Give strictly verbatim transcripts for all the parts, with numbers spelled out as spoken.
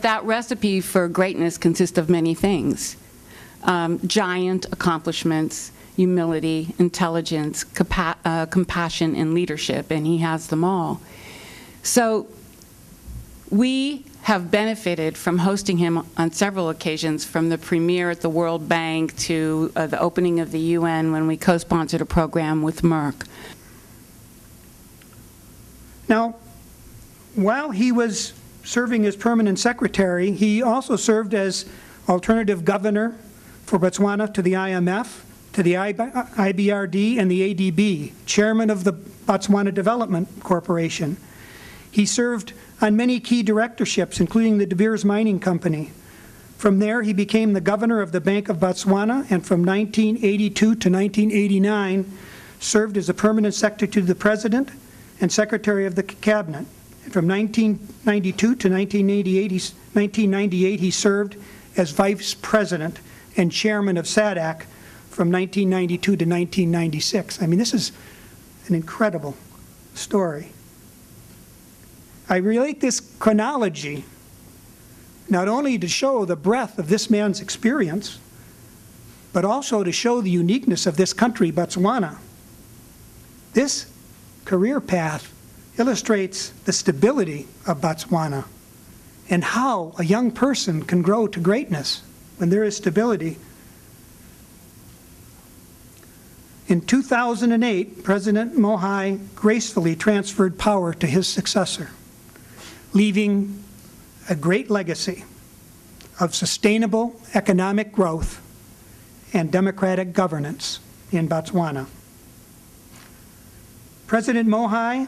That recipe for greatness consists of many things. Um, giant accomplishments, humility, intelligence, compa uh, compassion, and leadership, and he has them all. So we have benefited from hosting him on several occasions, from the premiere at the World Bank to uh, the opening of the U N when we co-sponsored a program with Merck. Now, while he was serving as permanent secretary, he also served as alternative governor for Botswana to the I M F, to the I B R D, and the A D B, chairman of the Botswana Development Corporation. He served on many key directorships, including the De Beers Mining Company. From there, he became the governor of the Bank of Botswana, and from nineteen eighty-two to nineteen eighty-nine, served as a permanent secretary to the president and secretary of the cabinet. And from nineteen ninety-two to nineteen ninety-eight, he served as vice president and chairman of SADC from nineteen ninety-two to nineteen ninety-six. I mean, this is an incredible story. I relate this chronology not only to show the breadth of this man's experience, but also to show the uniqueness of this country, Botswana. This career path illustrates the stability of Botswana and how a young person can grow to greatness when there is stability. In two thousand eight, President Mogae gracefully transferred power to his successor, leaving a great legacy of sustainable economic growth and democratic governance in Botswana. President Mogae,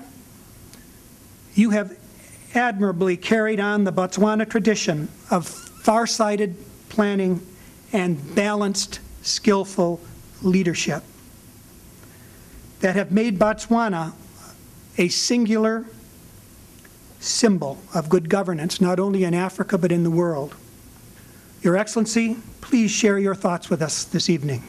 you have admirably carried on the Botswana tradition of far-sighted planning and balanced, skillful leadership that have made Botswana a singular symbol of good governance, not only in Africa, but in the world. Your Excellency, please share your thoughts with us this evening.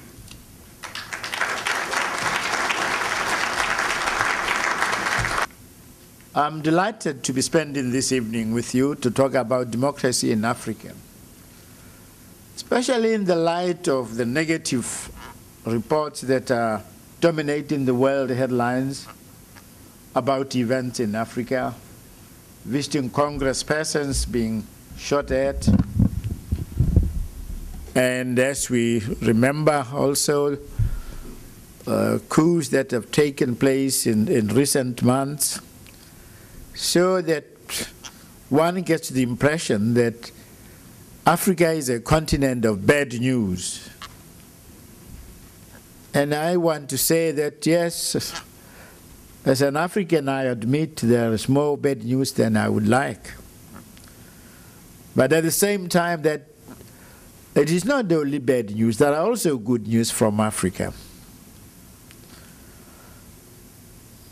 I'm delighted to be spending this evening with you to talk about democracy in Africa, especially in the light of the negative reports that are dominating the world headlines about events in Africa, visiting congresspersons being shot at. And as we remember also uh, coups that have taken place in, in recent months, so that one gets the impression that Africa is a continent of bad news. And I want to say that yes, as an African, I admit there is more bad news than I would like. But at the same time, that it is not only bad news, there are also good news from Africa.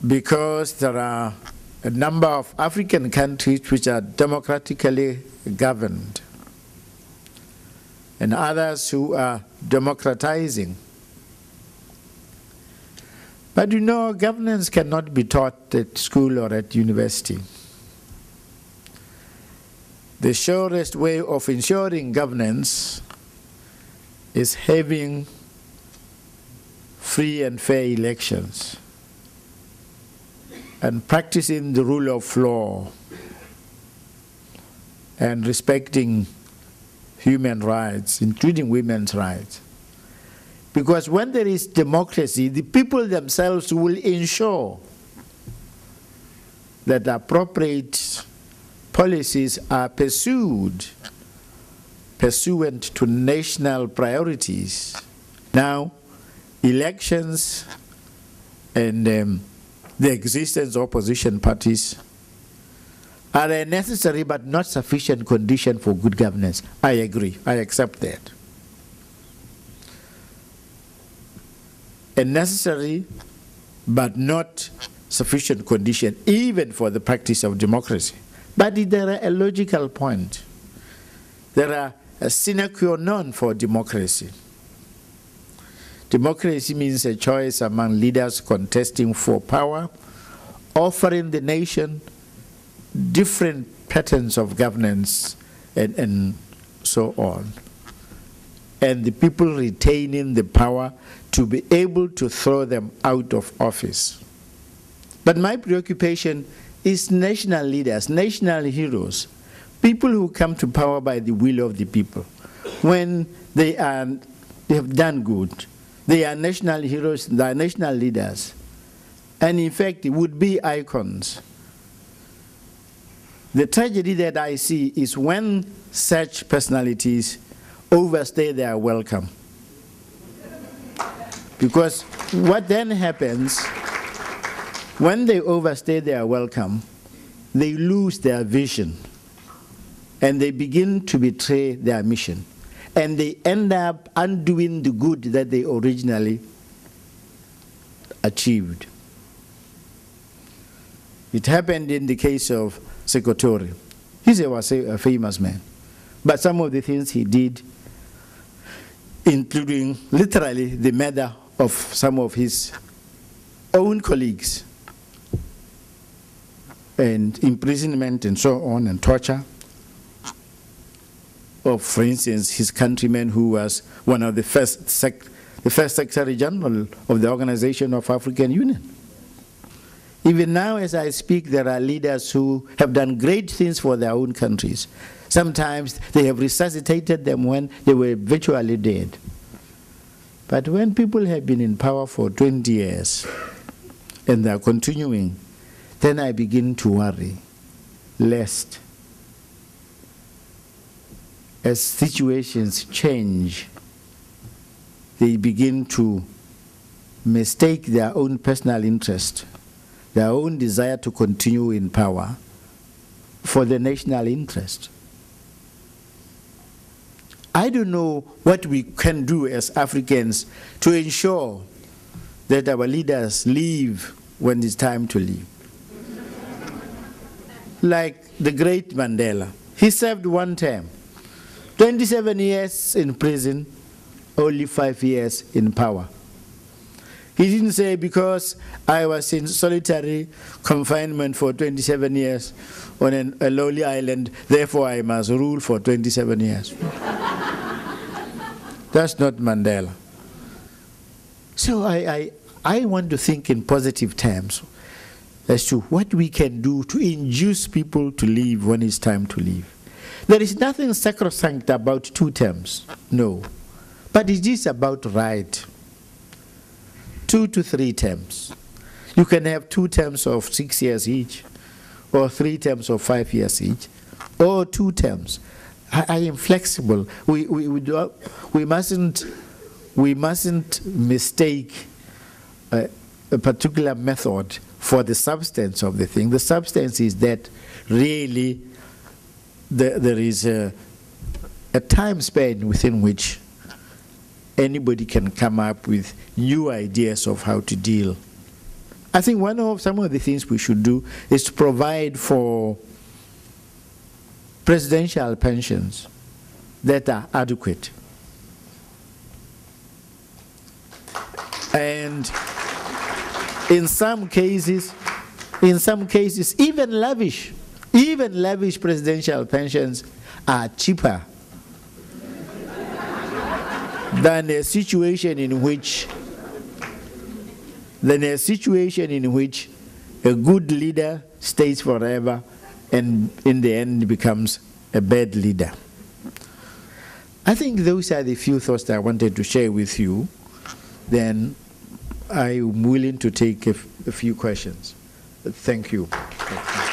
Because there are a number of African countries which are democratically governed, and others who are democratizing. But you know, governance cannot be taught at school or at university. The surest way of ensuring governance is having free and fair elections and practicing the rule of law and respecting human rights, including women's rights. Because when there is democracy, the people themselves will ensure that appropriate policies are pursued pursuant to national priorities. Now, elections and um, the existence of opposition parties are a necessary but not sufficient condition for good governance. I agree. I accept that. A necessary but not sufficient condition even for the practice of democracy. But there are a logical point. There are a sine qua non for democracy. Democracy means a choice among leaders contesting for power, offering the nation different patterns of governance and, and so on. And the people retaining the power to be able to throw them out of office. But my preoccupation is national leaders, national heroes, people who come to power by the will of the people. When they, are, they have done good, they are national heroes, they are national leaders, and in fact, would be icons. The tragedy that I see is when such personalities overstay their welcome. Because what then happens, when they overstay their welcome, they lose their vision, and they begin to betray their mission. And they end up undoing the good that they originally achieved. It happened in the case of Sekotori. He was a famous man, but some of the things he did, including literally the murder of some of his own colleagues, and imprisonment and so on, and torture of, for instance, his countryman who was one of the first, sec the first Secretary General of the Organization of African Union. Even now, as I speak, there are leaders who have done great things for their own countries. Sometimes they have resuscitated them when they were virtually dead. But when people have been in power for twenty years and they are continuing, then I begin to worry, lest as situations change, they begin to mistake their own personal interest, their own desire to continue in power, for the national interest. I don't know what we can do as Africans to ensure that our leaders leave when it's time to leave. Like the great Mandela. He served one term. twenty-seven years in prison, only five years in power. He didn't say, because I was in solitary confinement for twenty-seven years on an, a lonely island, therefore I must rule for twenty-seven years. That's not Mandela. So I, I, I want to think in positive terms as to what we can do to induce people to leave when it's time to leave. There is nothing sacrosanct about two terms, no. But it is about right. Two to three terms. You can have two terms of six years each, or three terms of five years each, or two terms. I, I am flexible. We, we, we, do, we, mustn't, we mustn't mistake a, a particular method for the substance of the thing. The substance is that really There, there is a, a time span within which anybody can come up with new ideas of how to deal. I think one of some of the things we should do is to provide for presidential pensions that are adequate. And in some cases, in some cases, even lavish. Even lavish presidential pensions are cheaper than a situation in which than a situation in which a good leader stays forever and in the end becomes a bad leader. I think those are the few thoughts that I wanted to share with you. Then I'm willing to take a, f a few questions. Thank you. Thank you.